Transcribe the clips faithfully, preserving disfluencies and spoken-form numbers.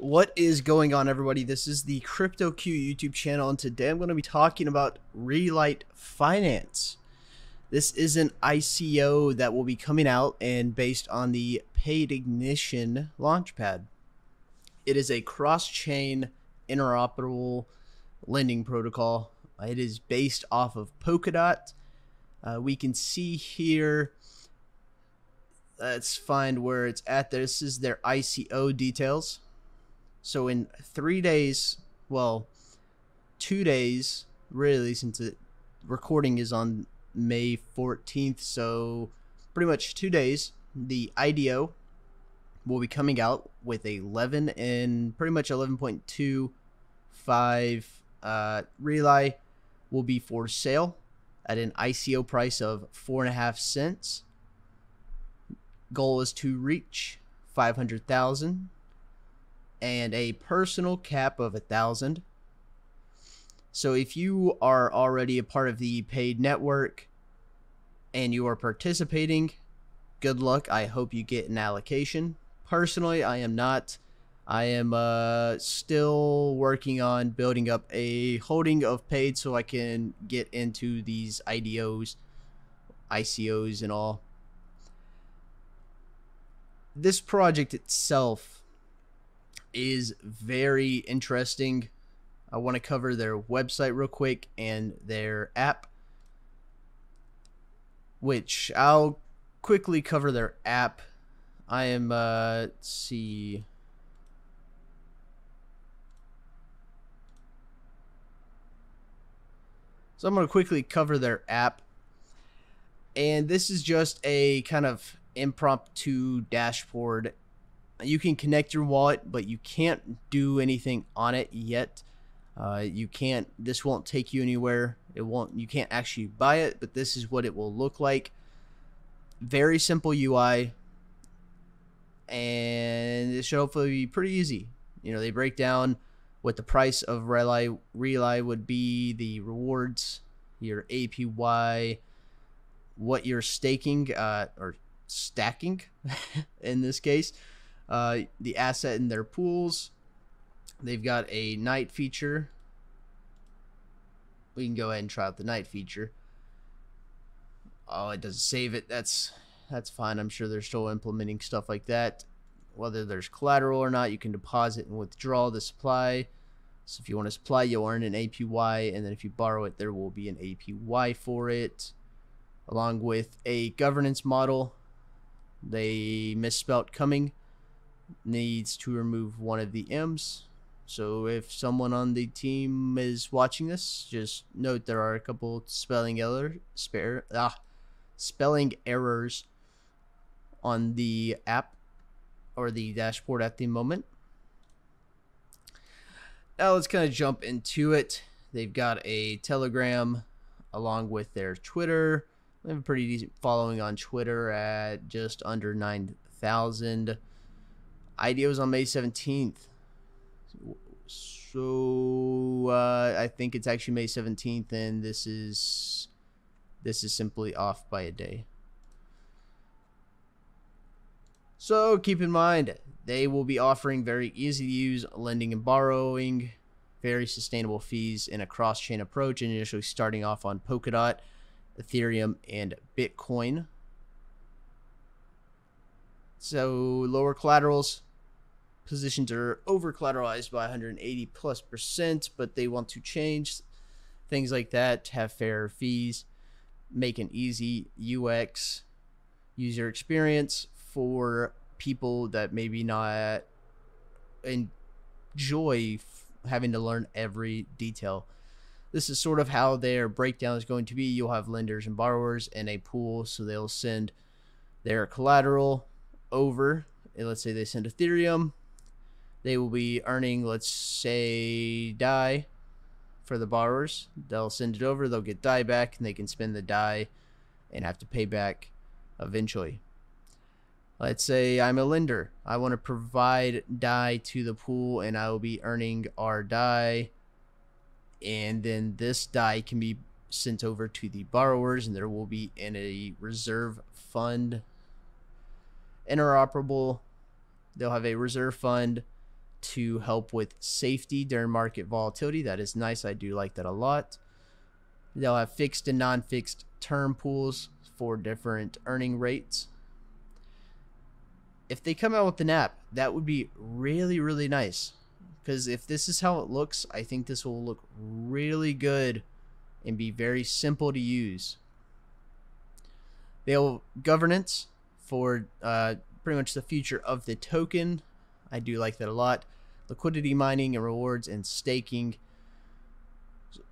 What is going on, everybody? This is the CryptoQ YouTube channel, and today I'm going to be talking about Relite Finance. This is an I C O that will be coming out and based on the Paid Ignition launchpad. It is a cross-chain interoperable lending protocol. It is based off of Polkadot. Uh, we can see here, let's find where it's at. This is their I C O details. So in three days, well, two days, really, since the recording is on May fourteenth, so pretty much two days, the I D O will be coming out with eleven and pretty much eleven point two five uh, Relite will be for sale at an I C O price of four and a half cents. Goal is to reach five hundred thousand. And a personal cap of a thousand. So if you are already a part of the Paid Network and you are participating, good luck. I hope you get an allocation. Personally, I am not. I am uh, still working on building up a holding of Paid so I can get into these I D Os, I C Os and all. This project itself is very interesting. I want to cover their website real quick and their app, which I'll quickly cover their app. I am uh let's see, so I'm going to quickly cover their app, and this is just a kind of impromptu dashboard. You can connect your wallet, but you can't do anything on it yet. Uh, you can't, this won't take you anywhere. It won't, you can't actually buy it, but this is what it will look like. Very simple U I, and it should hopefully be pretty easy. You know, they break down what the price of Relite, Relite would be, the rewards, your A P Y, what you're staking, uh, or stacking in this case. Uh, the asset in their pools. They've got a night feature. We can go ahead and try out the night feature. Oh, it doesn't save it. That's that's fine. I'm sure they're still implementing stuff like that. Whether there's collateral or not, you can deposit and withdraw the supply. So if you want to supply, you'll earn an A P Y, and then if you borrow it, there will be an A P Y for it, along with a governance model. They misspelled coming. Needs to remove one of the M's, so if someone on the team is watching this, just note there are a couple spelling error spare ah spelling errors on the app or the dashboard at the moment. Now let's kind of jump into it. They've got a Telegram along with their Twitter. They have a pretty decent following on Twitter at just under nine thousand. I D O was on May seventeenth, so uh, I think it's actually May seventeenth, and this is this is simply off by a day. So keep in mind, they will be offering very easy to use lending and borrowing, very sustainable fees, and a cross-chain approach, initially starting off on Polkadot, Ethereum, and Bitcoin. So lower collaterals, positions are over collateralized by one hundred eighty plus percent, but they want to change things like that, have fairer fees, make an easy U X user experience for people that maybe not enjoy having to learn every detail. This is sort of how their breakdown is going to be. You'll have lenders and borrowers in a pool, so they'll send their collateral over, and let's say they send Ethereum, they will be earning, let's say, D A I for the borrowers. They'll send it over, they'll get D A I back, and they can spend the D A I and have to pay back eventually. Let's say I'm a lender, I want to provide D A I to the pool, and I will be earning our D A I, and then this D A I can be sent over to the borrowers, and there will be in a reserve fund. Interoperable, they'll have a reserve fund to help with safety during market volatility. That is nice. I do like that a lot. They'll have fixed and non-fixed term pools for different earning rates. If they come out with an app, that would be really, really nice. Because if this is how it looks, I think this will look really good and be very simple to use. They'll governance for uh, pretty much the future of the token. I do like that a lot. Liquidity mining and rewards and staking.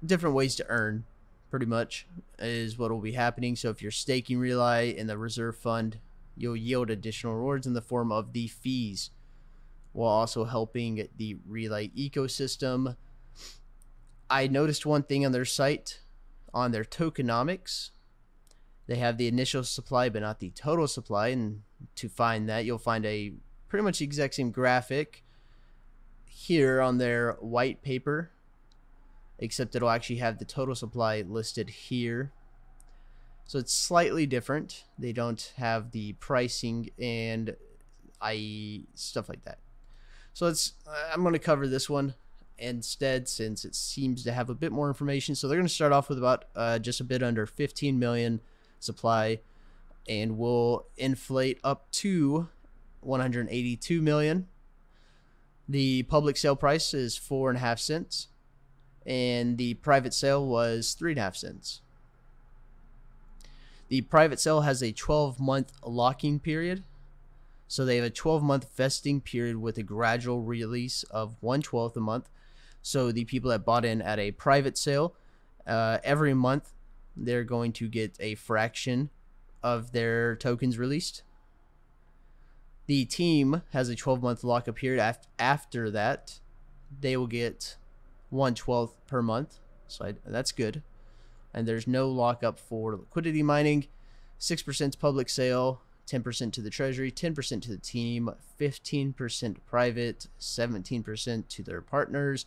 Different ways to earn, pretty much, is what will be happening. So if you're staking Relite in the reserve fund, you'll yield additional rewards in the form of the fees, while also helping the Relite ecosystem. I noticed one thing on their site, on their tokenomics. They have the initial supply, but not the total supply. And to find that, you'll find a pretty much the exact same graphic here on their white paper, except it'll actually have the total supply listed here. So it's slightly different. They don't have the pricing and I stuff like that. So it's, I'm going to cover this one instead, since it seems to have a bit more information. So they're going to start off with about uh, just a bit under fifteen million supply, and will inflate up to one hundred eighty-two million. The public sale price is four and a half cents, and the private sale was three and a half cents. The private sale has a twelve month locking period. So they have a twelve month vesting period with a gradual release of one twelfth a month. So the people that bought in at a private sale, uh, every month, they're going to get a fraction of their tokens released. The team has a twelve month lockup period. After that, they will get one twelfth per month. So I, that's good. And there's no lockup for liquidity mining. six percent to public sale, ten percent to the treasury, ten percent to the team, fifteen percent private, seventeen percent to their partners,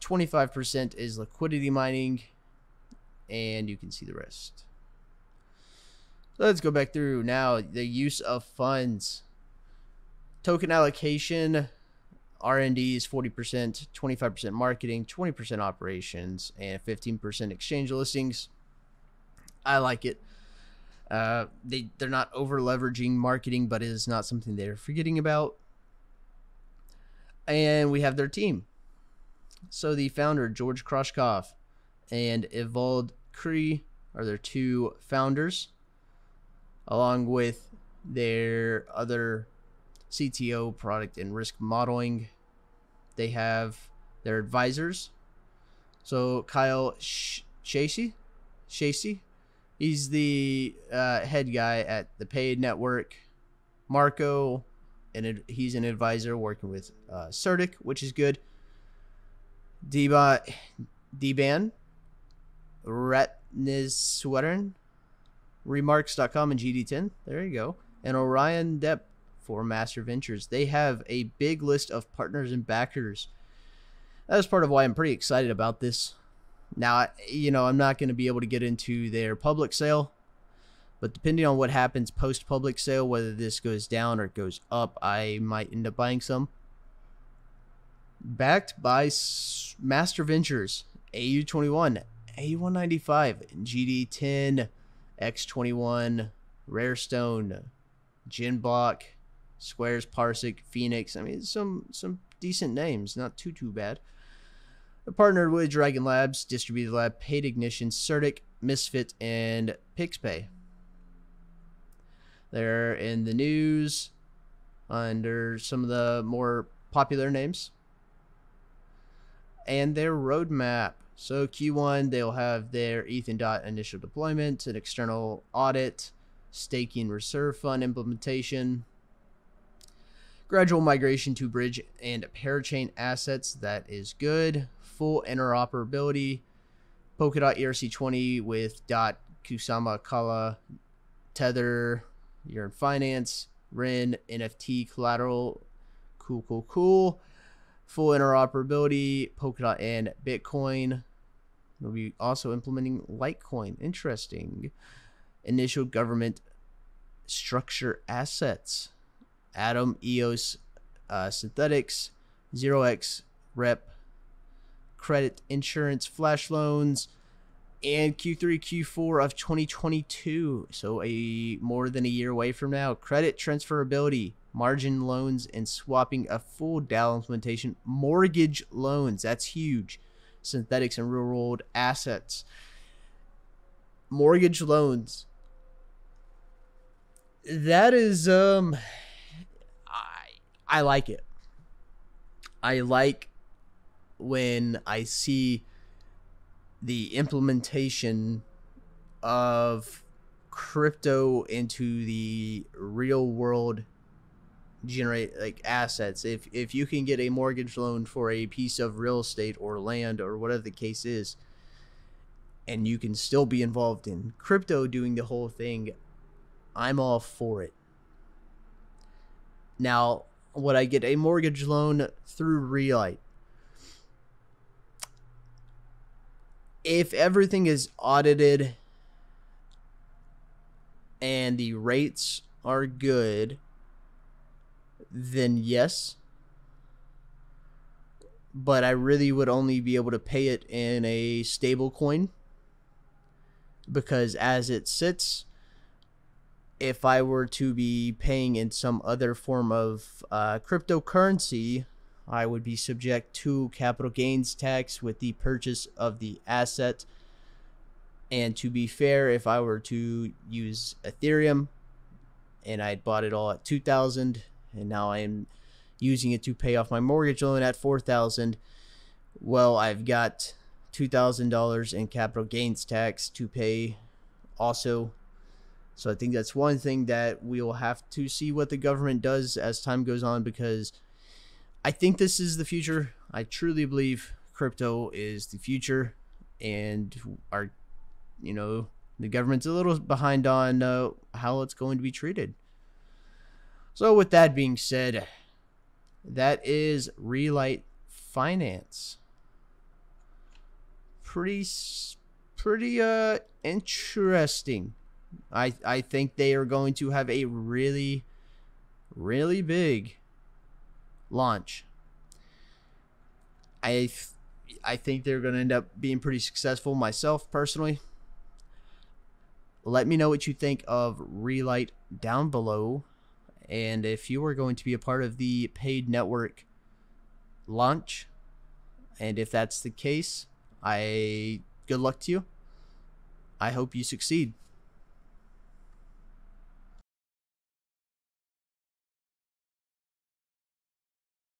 twenty-five percent is liquidity mining, and you can see the rest. Let's go back through now the use of funds. Token allocation, R and D is forty percent, twenty-five percent marketing, twenty percent operations, and fifteen percent exchange listings. I like it. Uh, they, they're not over leveraging marketing, but it is not something they're forgetting about. And we have their team. So the founder, George Kroshkov, and Evold Kree are their two founders, along with their other C T O, product and risk modeling. They have their advisors. So Kyle Sh Chasey, Chasey, he's the uh, head guy at the Paid Network. Marco, and he's an advisor working with uh, Certic, which is good. D-Ban, D-Ban, Retness Remarks dot com, and G D ten. There you go. And Orion Depp for Master Ventures. They have a big list of partners and backers. That is part of why I'm pretty excited about this. Now, you know, I'm not going to be able to get into their public sale, but depending on what happens post public sale, whether this goes down or goes up, I might end up buying some. Backed by Master Ventures, A U twenty-one, A one ninety-five, G D ten, X twenty-one, Rare Stone, GenBlock, Squares, Parsec, Phoenix. I mean, some some decent names, not too too bad. They're partnered with Dragon Labs, Distributed Lab, Paid Ignition, Certic, Misfit, and Pixpay. They're in the news under some of the more popular names. And their roadmap. So Q one, they'll have their E T H and D O T initial deployment, an external audit, staking reserve fund implementation, gradual migration to bridge and parachain assets. That is good. Full interoperability. Polkadot E R C twenty with D O T, Kusama, Kala, Tether, Yearn Finance, Ren, N F T, collateral. Cool, cool, cool. Full interoperability, Polkadot and Bitcoin. We'll be also implementing Litecoin. Interesting. Initial government structure assets. Atom, E O S, uh, Synthetics, zero x rep, credit, insurance, flash loans, and Q three, Q four of twenty twenty-two. So a more than a year away from now. Credit transferability, margin loans, and swapping a full DAO implementation. Mortgage loans, that's huge. Synthetics and real world assets. Mortgage loans. That is, um, I, I like it. I like when I see the implementation of crypto into the real world generate like assets. If, if you can get a mortgage loan for a piece of real estate or land or whatever the case is, and you can still be involved in crypto doing the whole thing, I'm all for it. Now, would I get a mortgage loan through Relite? If everything is audited and the rates are good, then yes. But I really would only be able to pay it in a stable coin, because as it sits, if I were to be paying in some other form of uh, cryptocurrency, I would be subject to capital gains tax with the purchase of the asset. And to be fair, if I were to use Ethereum and I bought it all at two thousand and now I am using it to pay off my mortgage loan at four thousand, well, I've got two thousand dollars in capital gains tax to pay also. So I think that's one thing that we will have to see what the government does as time goes on, because I think this is the future. I truly believe crypto is the future, and our, you know, the government's a little behind on uh, how it's going to be treated. So with that being said, that is Relite Finance. Pretty, pretty uh, interesting. I I think they are going to have a really, really big launch. I th I think they're going to end up being pretty successful myself personally. Let me know what you think of Relite down below, and if you are going to be a part of the Paid Network launch, and if that's the case, I good luck to you. I hope you succeed.